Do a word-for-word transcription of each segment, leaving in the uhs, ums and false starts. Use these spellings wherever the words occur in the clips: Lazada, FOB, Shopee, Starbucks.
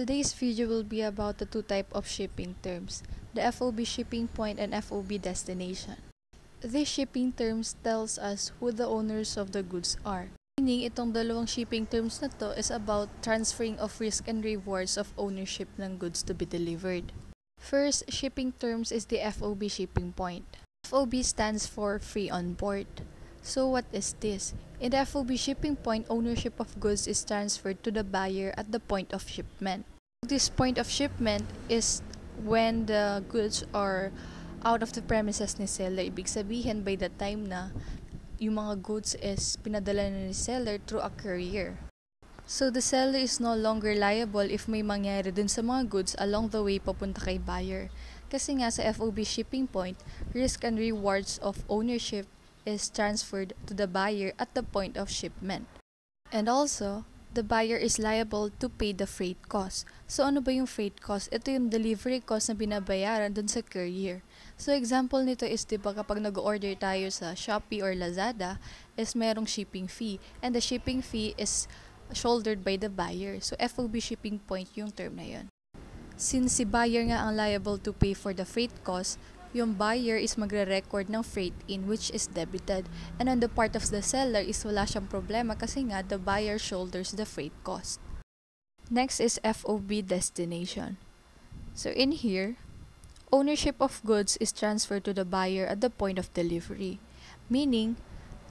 Today's video will be about the two types of shipping terms, the F O B shipping point and F O B destination. These shipping terms tells us who the owners of the goods are. Meaning, itong dalawang shipping terms na to is about transferring of risk and rewards of ownership ng goods to be delivered. First, shipping terms is the F O B shipping point. F O B stands for free on board. So what is this? In the F O B shipping point, ownership of goods is transferred to the buyer at the point of shipment. This point of shipment is when the goods are out of the premises ni seller. Ibig sabihin, by the time na yung mga goods is pinadala na ni seller through a courier. So the seller is no longer liable if may mangyari dun sa mga goods along the way papunta kay buyer. Kasi nga sa F O B shipping point, risk and rewards of ownership is transferred to the buyer at the point of shipment. And also, the buyer is liable to pay the freight cost. So ano ba yung freight cost? Ito yung delivery cost na binabayaran dun sa courier. So example nito is diba kapag nag-order tayo sa Shopee or Lazada is merong shipping fee and the shipping fee is shouldered by the buyer. So F O B shipping point yung term na yun. Since si buyer nga ang liable to pay for the freight cost, yung buyer is magre-record ng freight in which is debited. And on the part of the seller is wala siyang problema kasi nga the buyer shoulders the freight cost. Next is F O B destination. So in here, ownership of goods is transferred to the buyer at the point of delivery, meaning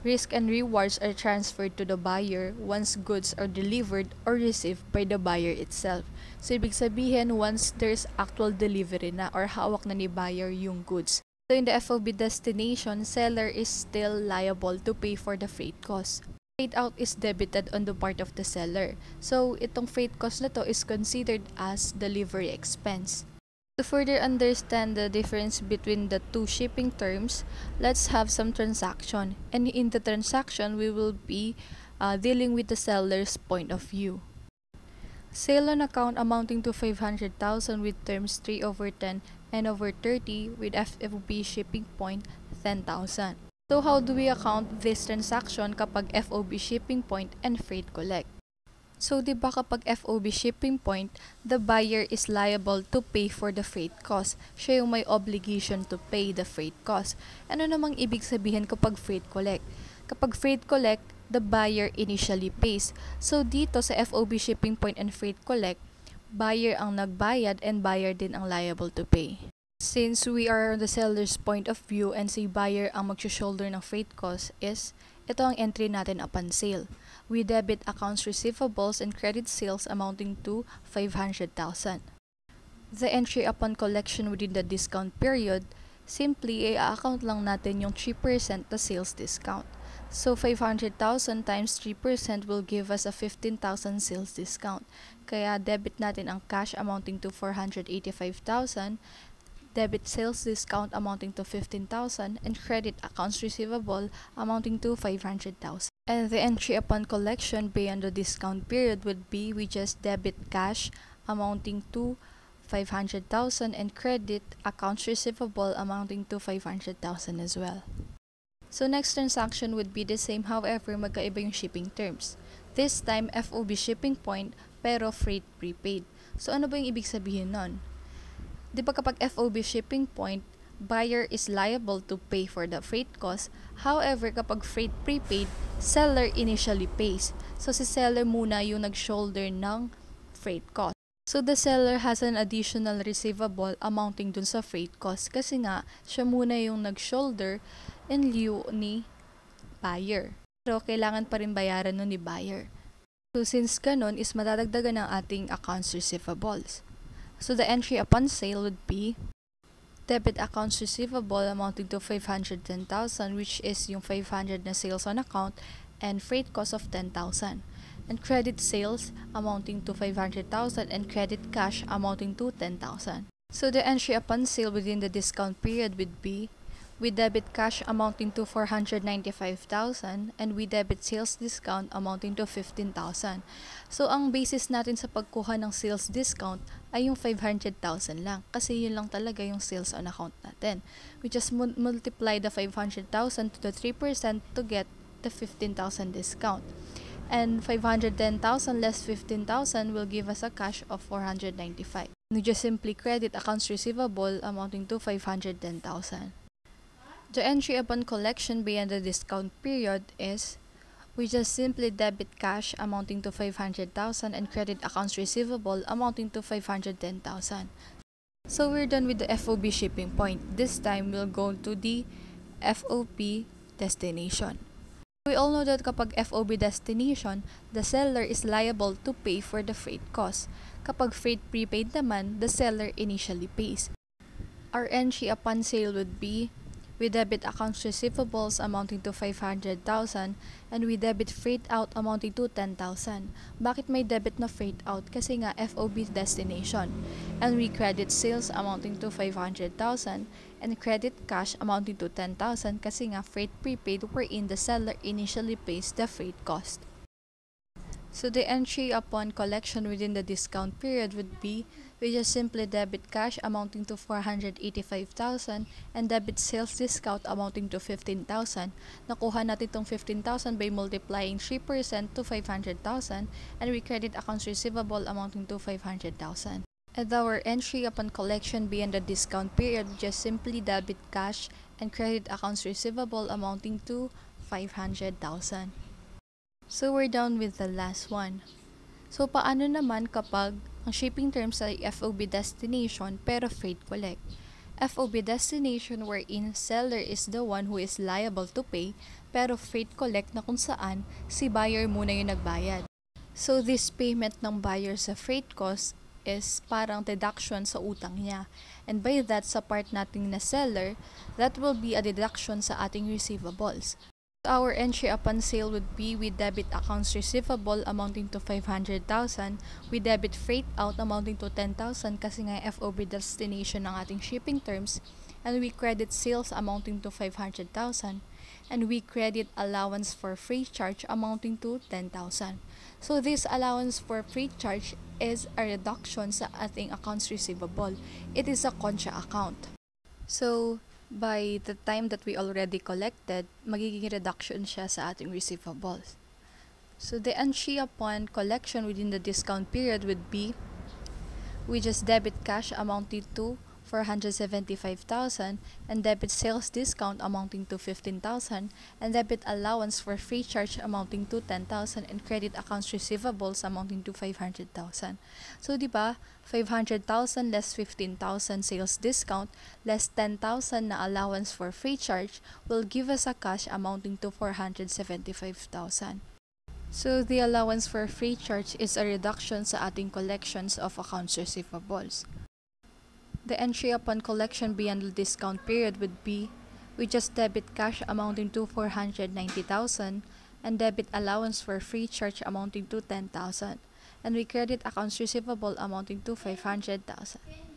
risk and rewards are transferred to the buyer once goods are delivered or received by the buyer itself. So ibig sabihin, once there's actual delivery na or hawak na ni buyer yung goods. So in the F O B destination, seller is still liable to pay for the freight cost. Freight out is debited on the part of the seller. So itong freight cost na to is considered as delivery expense. To further understand the difference between the two shipping terms, let's have some transaction. And in the transaction, we will be uh, dealing with the seller's point of view. Sale on account amounting to five hundred thousand with terms three over ten and over thirty with F O B shipping point ten thousand. So how do we account this transaction kapag F O B shipping point and freight collect? So, diba kapag F O B shipping point, the buyer is liable to pay for the freight cost. Siya yung may obligation to pay the freight cost. Ano namang ibig sabihin kapag freight collect? Kapag freight collect, the buyer initially pays. So, dito sa F O B shipping point and freight collect, buyer ang nagbayad and buyer din ang liable to pay. Since we are on the seller's point of view and si buyer ang mag-shoulder ng freight cost is, ito ang entry natin upon sale. We debit accounts receivables and credit sales amounting to five hundred thousand. The entry upon collection within the discount period, simply i-account lang natin yung three percent na sales discount. So five hundred thousand times three percent will give us a fifteen thousand sales discount. Kaya debit natin ang cash amounting to four hundred eighty-five thousand, debit sales discount amounting to fifteen thousand, and credit accounts receivable amounting to five hundred thousand. And the entry upon collection beyond the discount period would be we just debit cash amounting to five hundred thousand and credit accounts receivable amounting to five hundred thousand as well. So next transaction would be the same, however magkaiba yung shipping terms. This time F O B shipping point pero freight prepaid. So ano ba yung ibig sabihin nun? Di ba kapag F O B shipping point, buyer is liable to pay for the freight cost. However, kapag freight prepaid, seller initially pays. So, si seller muna yung nag-shoulder ng freight cost. So, the seller has an additional receivable amounting dun sa freight cost kasi nga, siya muna yung nag-shoulder in lieu ni buyer. Pero, kailangan pa rin bayaran nun ni buyer. So, since ganun, is madadagdagan ng ating accounts receivables. So, the entry upon sale would be debit accounts receivable amounting to five hundred ten thousand, which is yung five hundred na sales on account and freight cost of ten thousand. And credit sales amounting to five hundred thousand and credit cash amounting to ten thousand. So the entry upon sale within the discount period would be we debit cash amounting to four hundred ninety-five thousand and we debit sales discount amounting to fifteen thousand. So ang basis natin sa pagkuha ng sales discount ay yung five hundred thousand lang kasi yun lang talaga yung sales on account natin. We just mu multiply the five hundred thousand to the three percent to get the fifteen thousand discount. and five hundred ten thousand less fifteen thousand will give us a cash of four hundred ninety-five. We just simply credit accounts receivable amounting to five hundred ten thousand. The entry upon collection beyond the discount period is we just simply debit cash amounting to five hundred thousand and credit accounts receivable amounting to five hundred ten thousand. So we're done with the F O B shipping point. This time we'll go to the F O B destination. We all know that kapag F O B destination, the seller is liable to pay for the freight cost. Kapag freight prepaid naman, the seller initially pays. Our entry upon sale would be we debit accounts receivables amounting to five hundred thousand and we debit freight out amounting to ten thousand. Bakit may debit na freight out? Kasi nga F O B destination. And we credit sales amounting to five hundred thousand and credit cash amounting to ten thousand kasi nga freight prepaid wherein the seller initially pays the freight cost. So the entry upon collection within the discount period would be we just simply debit cash amounting to four hundred eighty-five thousand and debit sales discount amounting to fifteen thousand. Nakuha natin itong fifteen thousand by multiplying three percent to five hundred thousand and we credit accounts receivable amounting to five hundred thousand. At our entry upon collection beyond the discount period, just simply debit cash and credit accounts receivable amounting to five hundred thousand. So we're done with the last one. So paano naman kapag ang shipping terms ay F O B destination pero freight collect? F O B destination wherein seller is the one who is liable to pay pero freight collect na kung saan si buyer muna yung nagbayad. So this payment ng buyer sa freight cost is parang deduction sa utang niya. And by that, sa part nating na seller, that will be a deduction sa ating receivables. Our entry upon sale would be we debit accounts receivable amounting to five hundred thousand, we debit freight out amounting to ten thousand kasi nga F O B destination ng ating shipping terms, and we credit sales amounting to five hundred thousand, and we credit allowance for freight charge amounting to ten thousand. So this allowance for freight charge is a reduction sa ating accounts receivable. It is a contra account. So by the time that we already collected, magiging reduction siya sa ating receivables. So the entry upon collection within the discount period would be we just debit cash amounting to four hundred seventy-five thousand and debit sales discount amounting to fifteen thousand and debit allowance for free charge amounting to ten thousand and credit accounts receivables amounting to five hundred thousand. So di ba, five hundred thousand less fifteen thousand sales discount less ten thousand na allowance for free charge will give us a cash amounting to four hundred seventy-five thousand. So the allowance for free charge is a reduction sa ating collections of accounts receivables. The entry upon collection beyond the discount period would be we just debit cash amounting to four hundred ninety thousand and debit allowance for free charge amounting to ten thousand and we credit accounts receivable amounting to five hundred thousand.